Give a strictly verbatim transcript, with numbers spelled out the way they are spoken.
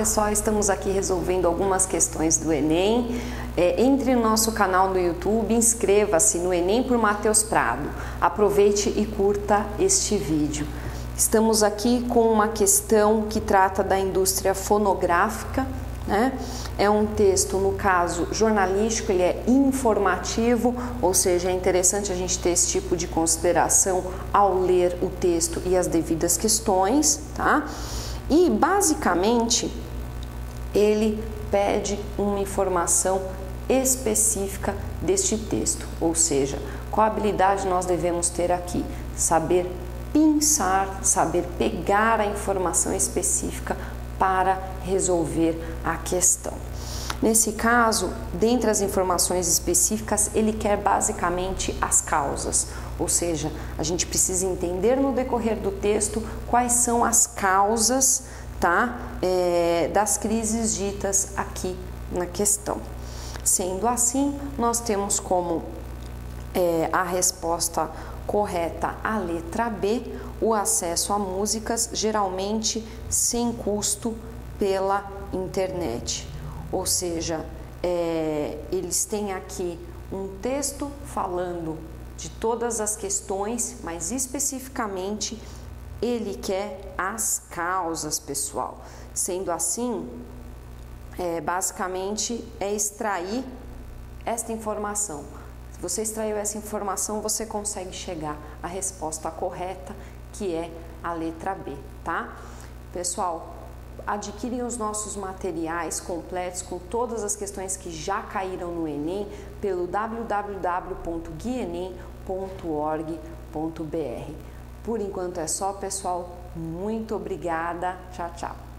pessoal, estamos aqui resolvendo algumas questões do Enem. É, entre no nosso canal no YouTube, inscreva-se no Enem por Matheus Prado. Aproveite e curta este vídeo. Estamos aqui com uma questão que trata da indústria fonográfica, né? É um texto, no caso, jornalístico, ele é informativo, ou seja, é interessante a gente ter esse tipo de consideração ao ler o texto e as devidas questões, tá? E, basicamente, ele pede uma informação específica deste texto, ou seja, qual habilidade nós devemos ter aqui? Saber pensar, saber pegar a informação específica para resolver a questão. Nesse caso, dentre as informações específicas, ele quer basicamente as causas, ou seja, a gente precisa entender no decorrer do texto quais são as causas, tá, é, das crises ditas aqui na questão. Sendo assim, nós temos como é, a resposta correta a letra B, o acesso a músicas, geralmente sem custo pela internet. Ou seja, é, eles têm aqui um texto falando de todas as questões, mas especificamente ele quer as causas, pessoal. Sendo assim, é, basicamente é extrair esta informação. Se você extraiu essa informação, você consegue chegar à resposta correta, que é a letra B, tá? Pessoal, adquirem os nossos materiais completos com todas as questões que já caíram no Enem pelo w w w ponto guienem ponto org ponto br. Por enquanto é só, pessoal. Muito obrigada. Tchau, tchau.